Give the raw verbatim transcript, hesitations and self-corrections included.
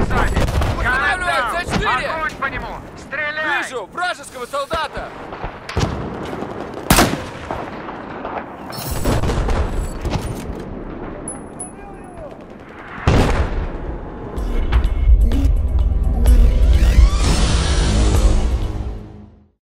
Останавливаться, четыре! Огонь по нему! Стреляй! Вижу вражеского солдата!